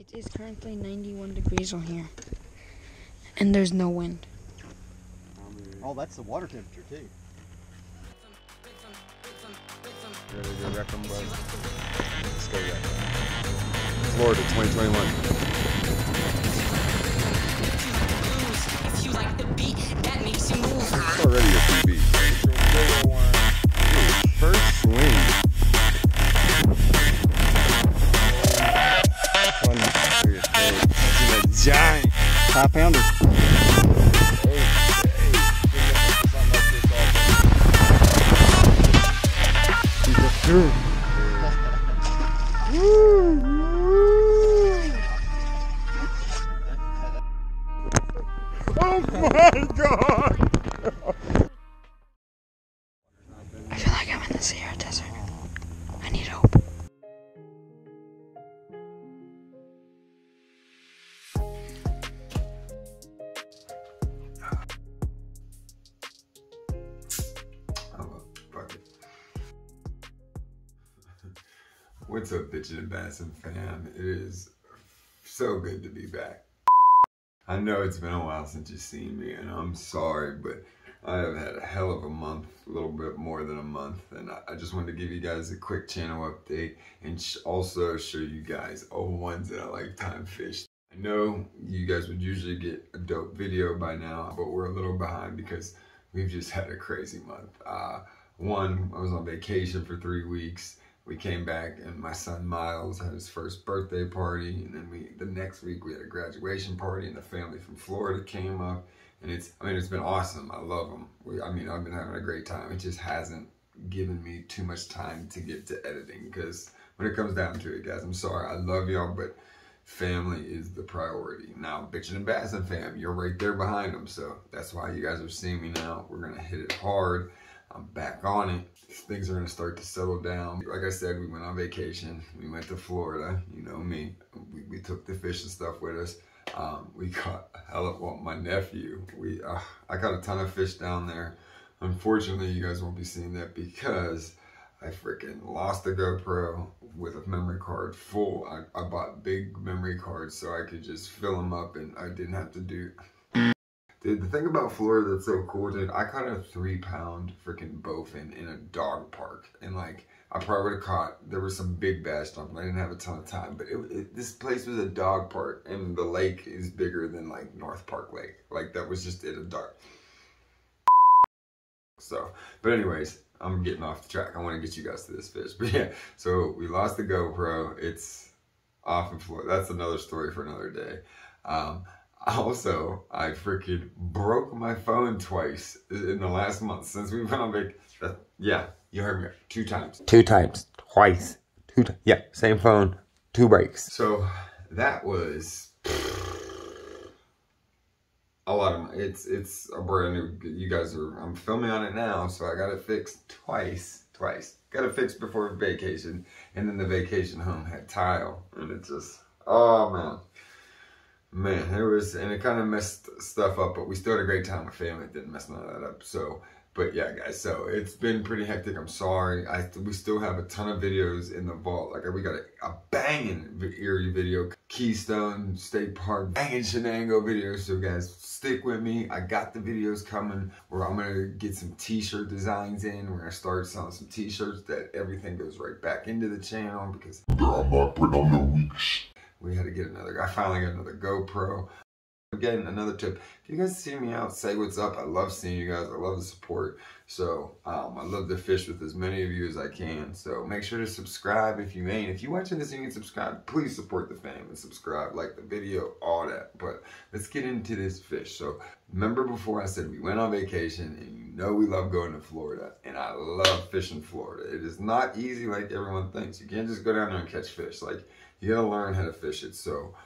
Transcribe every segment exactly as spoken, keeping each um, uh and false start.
It is currently ninety-one degrees on here, and there's no wind. Oh, that's the water temperature too. Ready to wreck 'em, bud? Let's go wreck 'em. Florida, twenty twenty-one. If you like the beat, that makes you move. It's already a free beat. First swing. Giant five pounder. Oh my god! I feel like I'm in the Sierra Desert. I need hope. What's up, Bitchin' and Bassin' fam? It is so good to be back. I know it's been a while since you've seen me, and I'm sorry, but I have had a hell of a month, a little bit more than a month, and I just wanted to give you guys a quick channel update and sh also show you guys all ones that I like time fish. I know you guys would usually get a dope video by now, but we're a little behind because we've just had a crazy month. Uh, one, I was on vacation for three weeks. We came back and my son Miles had his first birthday party, and then we the next week we had a graduation party, and the family from Florida came up, and it's I mean it's been awesome. I love them. We, I mean I've been having a great time. It just hasn't given me too much time to get to editing, because when it comes down to it, guys, I'm sorry. I love y'all, but family is the priority. Now, Bitchin' and Bassin' fam, you're right there behind them, so that's why you guys are seeing me now. We're gonna hit it hard. I'm back on it. Things are gonna start to settle down. Like I said, we went on vacation. We went to Florida. You know me. We, we took the fish and stuff with us. Um, we caught a hell of well, my nephew. We uh, I caught a ton of fish down there. Unfortunately, you guys won't be seeing that because I freaking lost the GoPro with a memory card full. I, I bought big memory cards so I could just fill them up, and I didn't have to do. Dude, the thing about Florida that's so cool, dude, I caught a three-pound freaking bowfin in a dog park. And, like, I probably would have caught, there was some big bass jumping. I didn't have a ton of time. But it, it, this place was a dog park, and the lake is bigger than, like, North Park Lake. Like, that was just at a dog. So, but anyways, I'm getting off the track. I want to get you guys to this fish. But, yeah, so we lost the GoPro. It's off in Florida. That's another story for another day. Um... Also, I freaking broke my phone twice in the last month since we went on vacation. Yeah, you heard me. Two times. Two times. Twice. Two. Yeah, same phone. Two breaks. So that was a lot of money. It's it's a brand new. You guys are. I'm filming on it now, so I got it fixed twice. Twice. Got it fixed before vacation, and then the vacation home had tile, and it just. Oh man. Man, it was, and it kind of messed stuff up, but we still had a great time with family. It didn't mess none of that up. So, but yeah, guys, so it's been pretty hectic. I'm sorry. I We still have a ton of videos in the vault. Like, we got a, a banging Erie video, Keystone State Park, banging Shenango video. So, guys, stick with me. I got the videos coming where I'm going to get some t-shirt designs in. We're going to start selling some t-shirts that everything goes right back into the channel because I'm not putting on the weeks. We had to get another, I finally got another GoPro. Again, another tip, if you guys see me out, say what's up. I love seeing you guys, I love the support. So, um, I love to fish with as many of you as I can. So make sure to subscribe if you ain't. If you're watching this and you can subscribe, please support the fam and subscribe, like the video, all that. But let's get into this fish. So remember before I said we went on vacation, and you know we love going to Florida, and I love fishing Florida. It is not easy like everyone thinks. You can't just go down there and catch fish. Like, you gotta learn how to fish it. So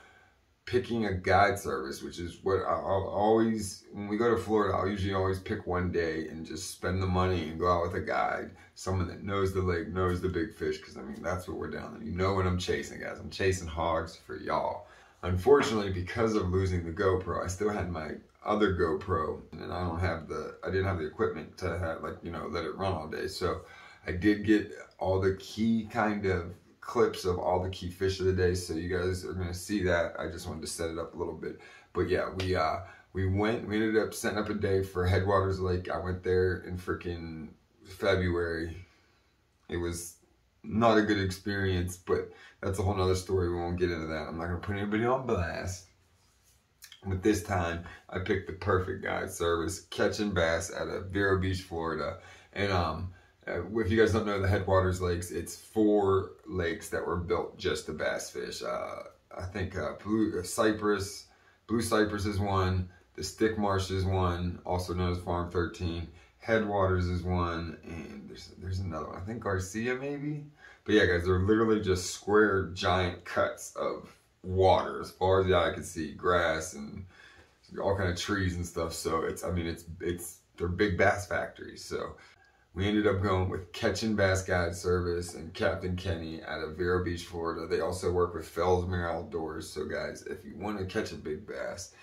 picking a guide service, which is what I'll always, when we go to Florida, I'll usually always pick one day and just spend the money and go out with a guide, someone that knows the lake, knows the big fish, because I mean, that's what we're down there. You know what I'm chasing, guys. I'm chasing hogs for y'all. Unfortunately, because of losing the GoPro, I still had my other GoPro, and I don't have the, I didn't have the equipment to have, like, you know, let it run all day. So I did get all the key kind of clips of all the key fish of the day, so you guys are gonna see that. I just wanted to set it up a little bit, but yeah, we uh we went we ended up setting up a day for Headwaters Lake. I went there in freaking February. It was not a good experience, but that's a whole nother story. We won't get into that. I'm not gonna put anybody on blast. But this time, I picked the perfect guide service, Catching Bass out of Vero Beach, Florida. And um, if you guys don't know the Headwaters Lakes, it's four lakes that were built just to bass fish. Uh, I think uh, Blue uh, Cypress, Blue Cypress is one. The Stick Marsh is one, also known as Farm Thirteen. Headwaters is one, and there's there's another one. I think Garcia maybe. But yeah, guys, they're literally just square, giant cuts of water as far as the eye could see, grass and all kind of trees and stuff. So it's, I mean, it's it's they're big bass factories. So we ended up going with Catching Bass Guide Service and Captain Kenny out of Vero Beach, Florida. They also work with Fellsmere Outdoors. So guys, if you want to catch a big bass,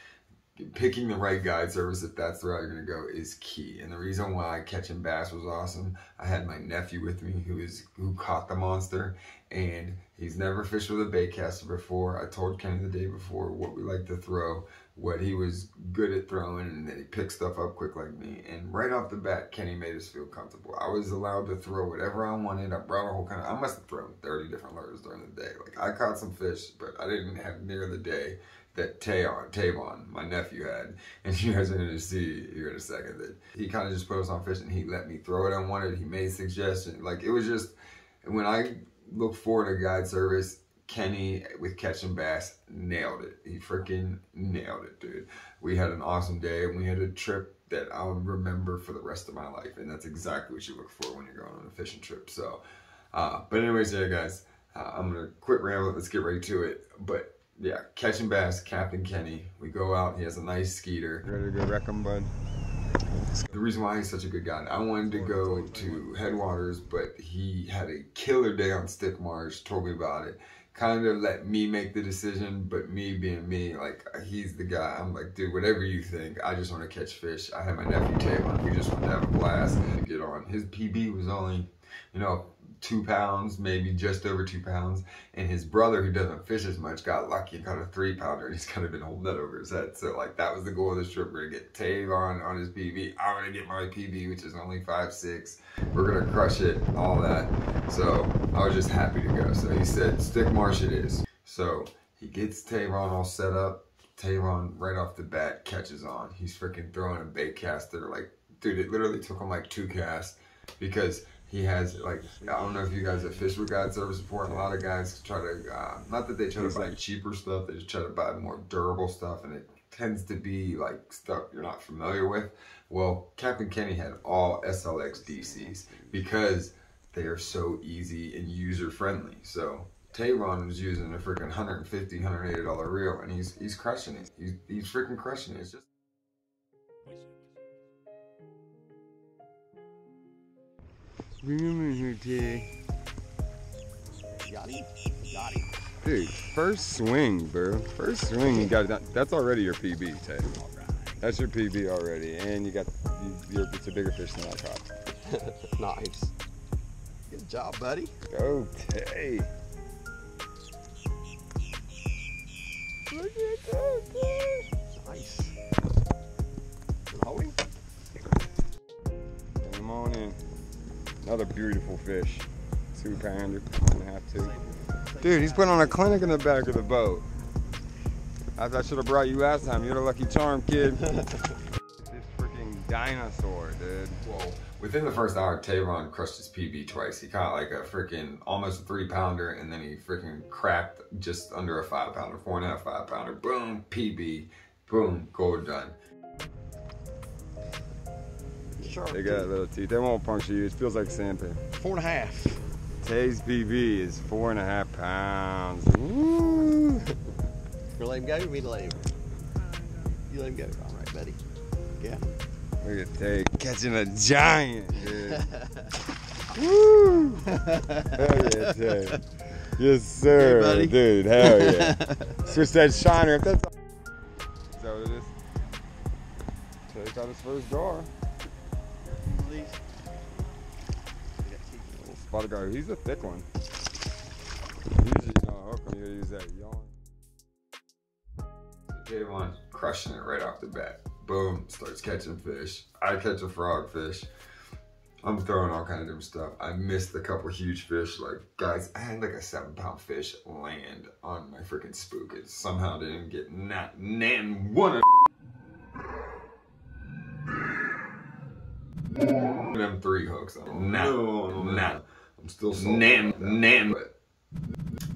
picking the right guide service, if that's the route you're gonna go, is key. And the reason why Catching Bass was awesome, I had my nephew with me who is who caught the monster, and he's never fished with a baitcaster before. I told Kenny the day before what we like to throw, what he was good at throwing, and that he picked stuff up quick like me. And right off the bat, Kenny made us feel comfortable. I was allowed to throw whatever I wanted. I brought a whole kind of, I must have thrown thirty different lures during the day. Like, I caught some fish, but I didn't have near the day that TAYVON, TAYVON, my nephew, had. And you guys are gonna see here in a second that he kind of just put us on fish and he let me throw it I wanted. He made suggestions. Like, it was just, when I look forward to guide service, Kenny with Catching Bass nailed it. He freaking nailed it, dude. We had an awesome day, and we had a trip that I'll remember for the rest of my life. And that's exactly what you look for when you're going on a fishing trip. So, uh, but anyways, yeah, guys, uh, I'm gonna quit rambling. Let's get right to it. But yeah, Catching Bass, Captain Kenny. We go out, he has a nice skeeter. Ready to go wreck him, bud? The reason why he's such a good guy, I wanted to go to Headwaters, but he had a killer day on Stick Marsh, told me about it. Kind of let me make the decision, but me being me, like, he's the guy. I'm like, dude, whatever you think, I just want to catch fish. I had my nephew Tayvon, we just wanted to have a blast and get on. His P B was only, you know, two pounds, maybe just over two pounds. And his brother, who doesn't fish as much, got lucky and caught a three pounder, and he's kind of been holding that over his head. So like, that was the goal of this trip. We're gonna get Tayvon on his P B. I'm gonna get my P B, which is only five, six. We're gonna crush it, all that. So I was just happy to go. So he said, Stick Marsh it is. So he gets Tayvon all set up. Tayvon right off the bat catches on. He's freaking throwing a bait caster. Like, dude, it literally took him like two casts because he has, like, I don't know if you guys have fished with guide service before, and a lot of guys try to, uh, not that they try to buy cheaper stuff, they just try to buy more durable stuff, and it tends to be, like, stuff you're not familiar with. Well, Captain Kenny had all S L X D Cs because they are so easy and user-friendly. So Tayvon was using a freaking one hundred fifty dollars, one hundred eighty dollar reel, and he's he's crushing it. He's, he's freaking crushing it. It's just... Dude, first swing, bro. First swing, you got it. That's already your P B, Tay. That's your P B already, and you got you, you're, it's a bigger fish than I caught. Nice. Good job, buddy. Go, Tay. Look at that, dude. Nice. Holding. Come on in. Another beautiful fish. Two pounder, one and a half, two. Dude, he's putting on a clinic in the back of the boat. I, I should have brought you last time. You're the lucky charm, kid. This freaking dinosaur, dude. Whoa. Within the first hour, Tayvon crushed his P B twice. He caught like a freaking almost a three pounder, and then he freaking cracked just under a five pounder, four and a half, five pounder. Boom, P B. Boom, gold done. Sure, they got little teeth. They won't puncture you. It feels like sandpaper. Four and a half. Tay's P B is four and a half pounds. Woo! You let him go, or me to let him? You let him go. All right, buddy. Yeah. Look at Tay catching a giant. Dude. Woo! Hell yeah, Tay. Yes, sir, hey, dude. Hell yeah. Switch that shiner. If that's all. Is that what it is? Tay caught his first draw. Spotted guy, he's a thick one. welcome. You use that yawn. Tayvon's crushing it right off the bat. Boom, starts catching fish. I catch a frogfish. I'm throwing all kind of different stuff. I missed a couple huge fish. Like, guys, I had like a seven pound fish land on my freaking spook. It somehow didn't get not nan one of them three hooks. I'm not, no, not. I'm still nan nan.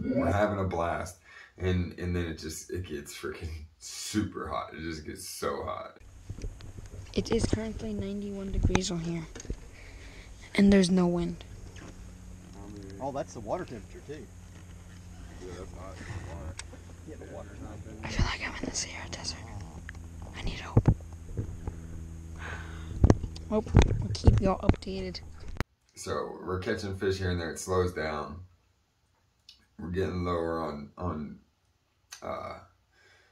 We're having a blast. And and then it just, it gets freaking super hot. It just gets so hot. It is currently ninety-one degrees on here. And there's no wind. Oh, that's the water temperature too. Yeah, that's hot. Water. Yeah, the water's not been. I feel like I'm in the Sierra Desert. I need hope. Hope we'll keep y'all updated. So we're catching fish here and there. It slows down. We're getting lower on on uh,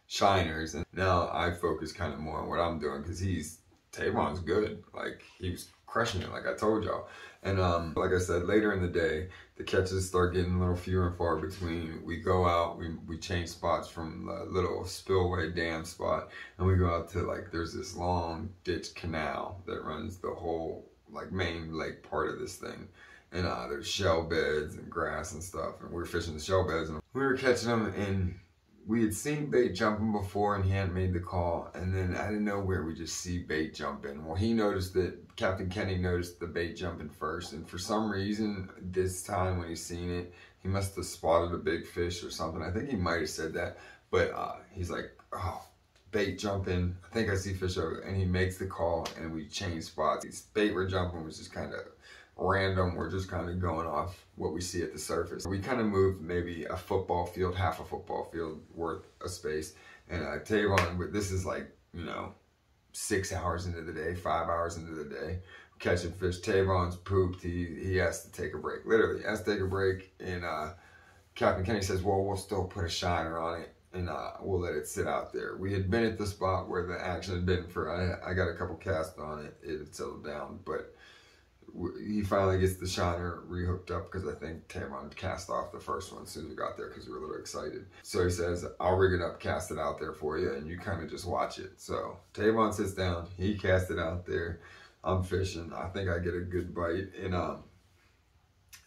shiners, and now I focus kind of more on what I'm doing because he's Tayvon's good. Like, he was crushing it, like I told y'all. And um, like I said, later in the day, the catches start getting a little fewer and far between. We go out, we, we change spots from the little spillway dam spot, and we go out to, like, there's this long ditch canal that runs the whole, like, main lake part of this thing. And uh, there's shell beds and grass and stuff, and we were fishing the shell beds, and we were catching them, and we had seen bait jumping before, and he hadn't made the call. And then out of nowhere, we just see bait jumping. Well, he noticed that, Captain Kenny noticed the bait jumping first. And for some reason, this time when he seen it, he must have spotted a big fish or something. I think he might have said that. But uh, he's like, oh, bait jumping. I think I see fish over. And he makes the call, and we change spots. These bait were jumping was just kind of random. We're just kind of going off what we see at the surface. We kind of moved maybe a football field, half a football field worth of space. And uh, Tayvon, this is like, you know, six hours into the day, five hours into the day, catching fish. Tayvon's pooped. He, he has to take a break. Literally, he has to take a break. And uh, Captain Kenny says, well, we'll still put a shiner on it, and uh, we'll let it sit out there. We had been at the spot where the action had been for, I, I got a couple casts on it. It had settled down, but he finally gets the shiner rehooked up because I think Tayvon cast off the first one as soon as we got there because we were a little excited. So he says, I'll rig it up, cast it out there for you, and you kind of just watch it. So Tayvon sits down, he casts it out there. I'm fishing. I think I get a good bite, and um,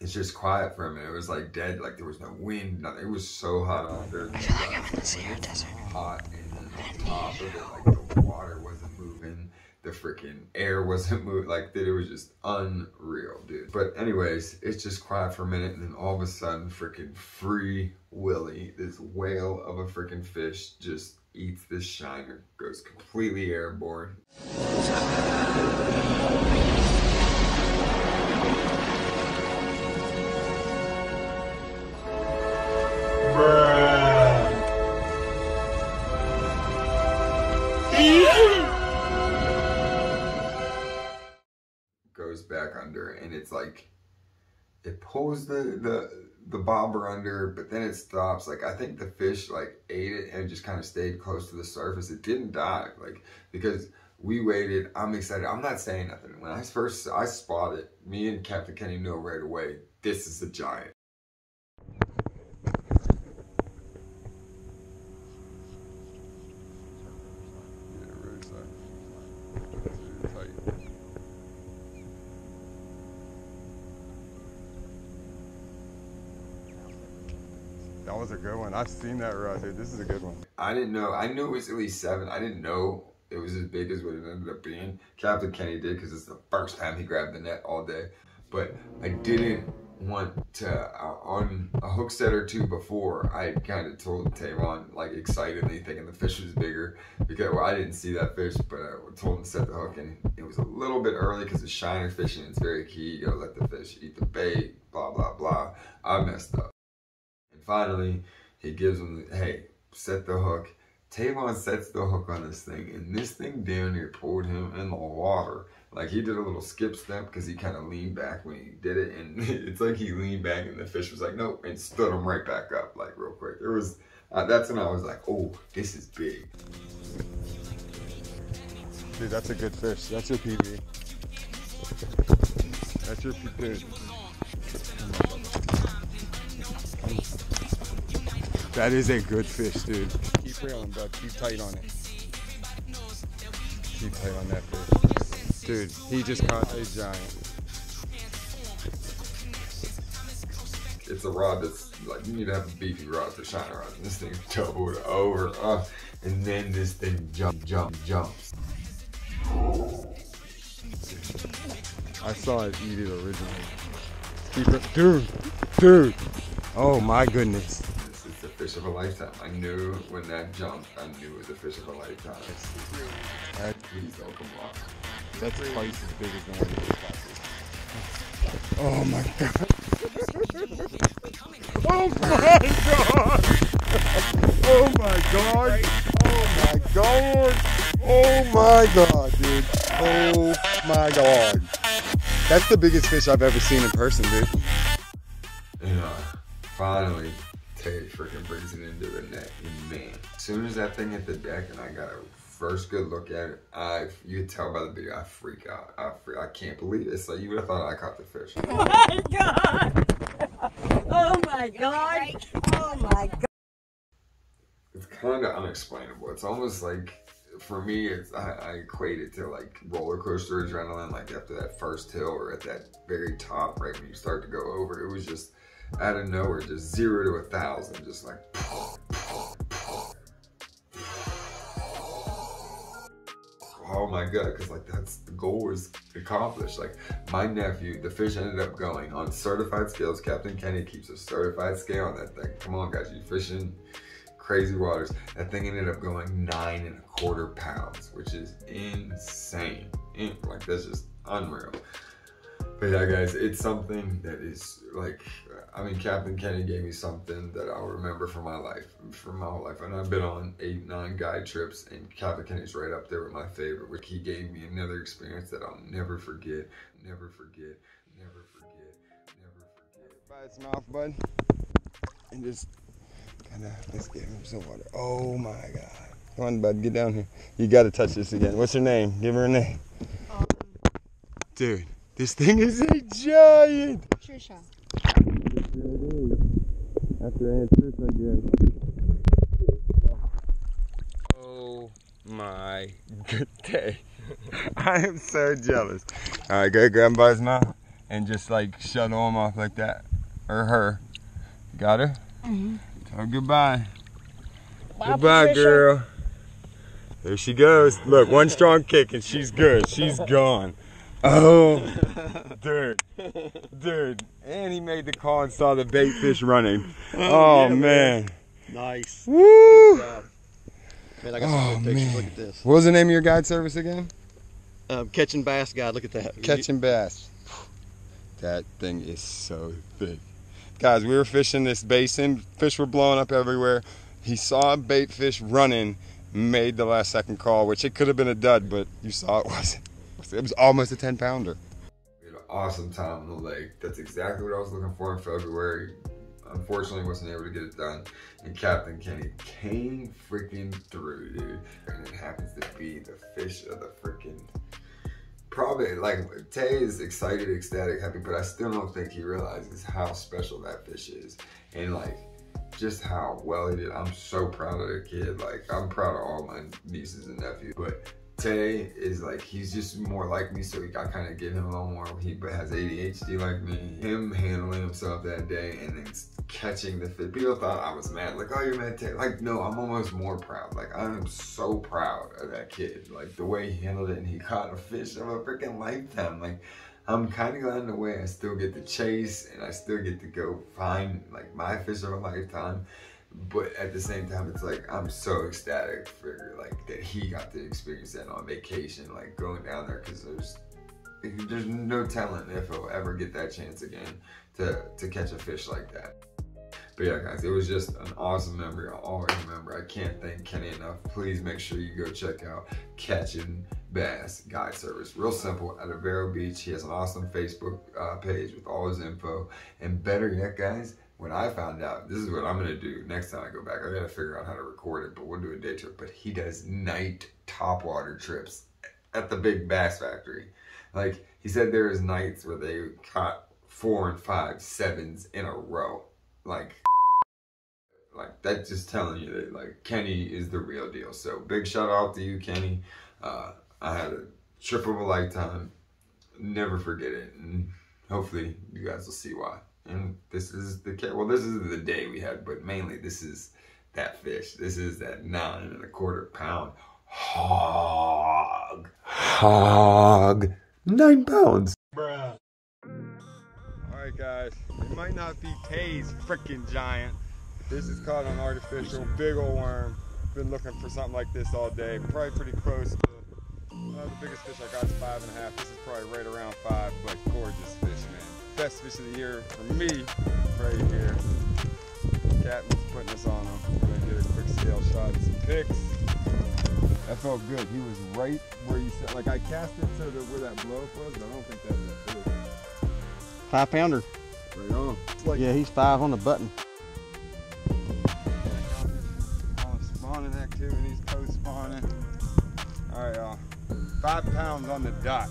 it's just quiet for a minute. It was like dead, like there was no wind, nothing. It was so hot out there. I feel like I'm in the Sierra Desert. Hot, and then on top of it, like the water wasn't moving. The freaking air wasn't moving, like that. It was just unreal, dude. But anyways, it's just quiet for a minute, and then all of a sudden, freaking Free Willy, this whale of a freaking fish, just eats this shiner, goes completely airborne. And it's like it pulls the the the bobber under, but then it stops. Like, I think the fish like ate it and just kind of stayed close to the surface. It didn't dive, like, because we waited. I'm excited, I'm not saying nothing. When I first I spotted, me and Captain Kenny know right away, this is a giant. That was a good one. I've seen that rod, dude. This is a good one. I didn't know. I knew it was at least seven. I didn't know it was as big as what it ended up being. Captain Kenny did, because it's the first time he grabbed the net all day. But I didn't want to, uh, on a hook set or two before, I kind of told Tayvon, like, excitedly, thinking the fish was bigger. Because, well, I didn't see that fish, but I told him to set the hook. And it was a little bit early because the shiner fishing is very key. You gotta let the fish eat the bait, blah, blah, blah. I messed up. Finally, he gives him, the, hey, set the hook. Tayvon sets the hook on this thing, and this thing damn near pulled him in the water. Like, he did a little skip step because he kind of leaned back when he did it, and it's like he leaned back, and the fish was like, nope, and stood him right back up, like, real quick. There was, uh, that's when I was like, oh, this is big. Dude, that's a good fish. That's your P V. That's your P V. That is a good fish, dude. Keep reeling, bro. Keep tight on it. Keep tight on that fish. Dude, he just caught a giant. It's a rod that's like, you need to have a beefy rod for shiner rod. And this thing doubled over us, and then this thing jump, jump, jumps. I saw it eat it originally. Keep it, dude, dude. Oh my goodness. This is the fish of a lifetime. I knew when that jumped, I knew it was the fish of a lifetime. That, please don't come off. That's twice as big as the one. Oh my God. Oh my God! Oh my God! Oh my God! Oh my God, dude! Oh my God! That's the biggest fish I've ever seen in person, dude. Yeah, finally, Tay freaking brings it into the net, and man, as soon as that thing hit the deck, and I got a first good look at it, I you can tell by the video, I freak out. I freak, I can't believe it. It's like you would have thought I caught the fish. Oh my God! Oh my God! Oh my God! It's kind of unexplainable. It's almost like, for me, it's I, I equate it to like roller coaster adrenaline. Like after that first hill or at that very top, right when you start to go over, it was just out of nowhere, just zero to a thousand, just like. Poof, poof, poof. Oh my God, because like that's the goal was accomplished. Like my nephew, the fish ended up going on certified scales. Captain Kenny keeps a certified scale on that thing. Come on guys, you fishing crazy waters. That thing ended up going nine and a quarter pounds, which is insane. Like that's just unreal. But yeah guys, it's something that is like, I mean, Captain Kenny gave me something that I'll remember for my life, for my whole life. And I've been on eight, nine guide trips, and Captain Kenny's right up there with my favorite, which he gave me another experience that I'll never forget, never forget, never forget, never forget. By its mouth, bud, and just kind of, let's give him some water. Oh my God. Come on, bud, get down here. You got to touch this again. What's her name? Give her a name. Um, Dude. This thing is a giant! Trisha. After Aunt Trish, I guess. Oh my good day. I am so jealous. Alright, go grab him by his mouth and just like shut him off like that. Or her. Got her? Mm-hmm. Tell her goodbye. Bye, goodbye, Trisha. Girl. There she goes. Look, one strong kick and she's good. She's gone. Oh, dude, dude, and he made the call and saw the bait fish running. Oh, oh yeah, man. man. Nice. Woo. Good job. Man, I got oh, some good pictures. Man. Look at this. What was the name of your guide service again? Um, Catching Bass Guide. Look at that. Catching Bass. That thing is so big. Guys, we were fishing this basin. Fish were blowing up everywhere. He saw a bait fish running, made the last second call, which it could have been a dud, but you saw it wasn't. It was almost a ten pounder. We had an awesome time on the lake. That's exactly what I was looking for in February. Unfortunately, wasn't able to get it done. And Captain Kenny came freaking through, dude. And it happens to be the fish of the freaking... Probably, like, Tay is excited, ecstatic, happy, but I still don't think he realizes how special that fish is. And, like, just how well he did. I'm so proud of the kid. Like, I'm proud of all my nieces and nephews, but... Tay is like, he's just more like me, so I kind of give him a little more. He has A D H D like me. Him handling himself that day and then catching the fish. People thought I was mad, like, oh, you're mad, Tay. Like, no, I'm almost more proud. Like, I am so proud of that kid. Like, the way he handled it and he caught a fish of a freaking lifetime. Like, I'm kind of glad in the way I still get to chase and I still get to go find, like, my fish of a lifetime. But at the same time, it's like, I'm so ecstatic for like that he got to experience that on vacation, like going down there, because there's there's no telling if he'll ever get that chance again to, to catch a fish like that. But yeah, guys, it was just an awesome memory. I'll always remember. I can't thank Kenny enough. Please make sure you go check out Catching Bass Guide Service. Real simple, out of Vero Beach. He has an awesome Facebook uh, page with all his info. And better yet, guys, when I found out, this is what I'm gonna do next time I go back. I gotta figure out how to record it, but we'll do a day trip. But he does night topwater trips at the big bass factory. Like he said, there is nights where they caught four and five sevens in a row. Like, like that's just telling you that like Kenny is the real deal. So big shout out to you, Kenny. Uh, I had a trip of a lifetime. Never forget it, and hopefully you guys will see why. And this is the well, this is the day we had, but mainly this is that fish. This is that nine and a quarter pound hog. Hog. Nine pounds. Bruh. Alright guys, it might not be Tay's freaking giant. This is caught on artificial, big old worm. Been looking for something like this all day. Probably pretty close to uh, the biggest fish I got is five and a half. This is probably right around five, but gorgeous fish, man. Best fish of the year for me, right here. Captain's putting us on him. We're gonna get a quick scale shot and some picks. That felt good. He was right where you said. Like I cast it so that where that blow was, but I don't think that's that big. Five pounder. Right on. Like, yeah, he's five on the button. All spawning activities, post-spawning. All right, y'all. Five pounds on the dot.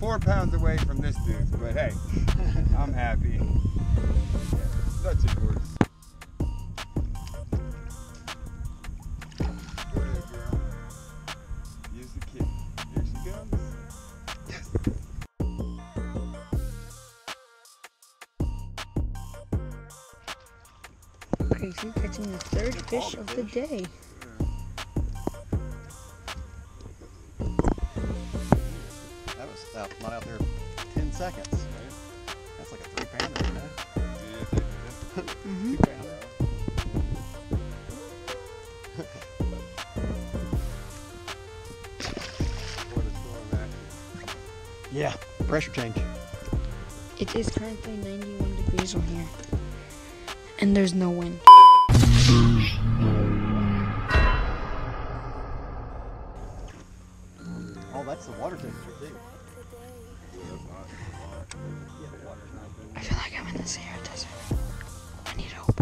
Four pounds away from this dude, but hey, I'm happy. Yeah, such a gorgeous. Crazy, catching the third fish of the day. Yeah. That was out, not out there ten seconds. Right? That's like a three pounder, you know? Mm-hmm. Two pounder. What is going on? Yeah, pressure change. It is currently ninety-one degrees on here. And there's no wind. Oh, that's the water temperature too. I feel like I'm in the Sahara Desert. I need hope.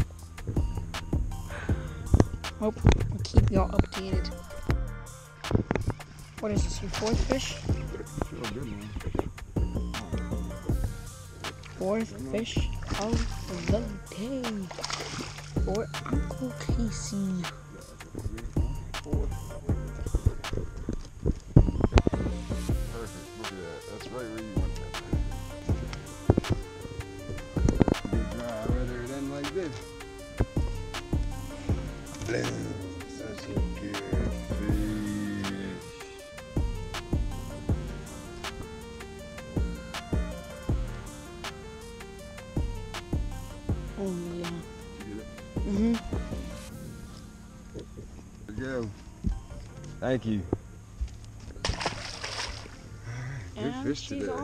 Hope we'll keep y'all updated. What is this, your fourth fish? Fourth fish of the day for Uncle Casey. Perfect, look at that. That's right where you want that. Be dry, rather it end like this. That's a good fish. Oh yeah. Mhm. There you go. Thank you. Good and fish today. Off.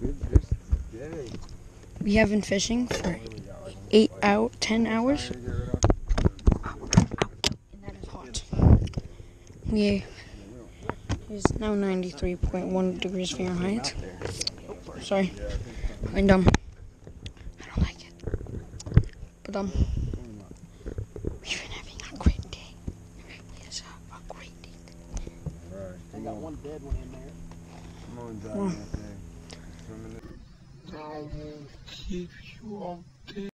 Good fish today. We have been fishing for eight out ten hours. And that is hot. We it is now ninety-three point one degrees Fahrenheit. Sorry. And um But, um, we've been having a great day. It really is a, a great day. Alright, I got one dead one in there. Come on, John. Well, that thing. I will keep you all dead.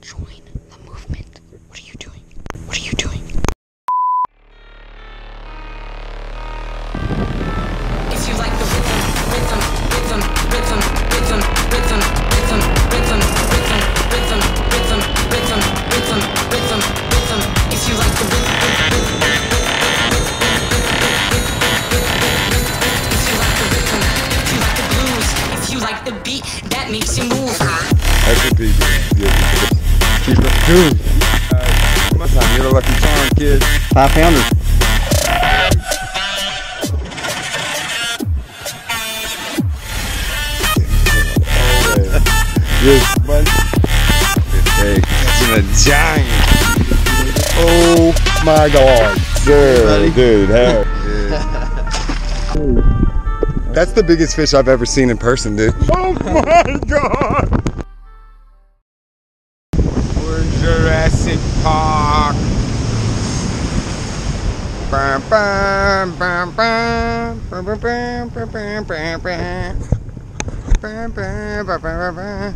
Join the movement. What are you doing? What are you doing? If you like the rhythm, rhythm, rhythm, rhythm, rhythm, rhythm, rhythm, rhythm. Rhythm, rhythm, rhythm, rhythm, rhythm, rhythm. If you like the rhythm, if you like the rhythm, if you like the blues, if you like the beat, that makes you move. I could be she's a dude. My time, you're a lucky charm, kid. Five pounder. Yes, buddy. Hey, a giant. Oh my god. Dude, dude, hell. Yeah. That's the biggest fish I've ever seen in person, dude. Oh my god. We're in Jurassic Park. Bam, bam, bam, bam, bam, bam, bam, bam, bam, bam, bam, bam, bam, bam, bam, bam.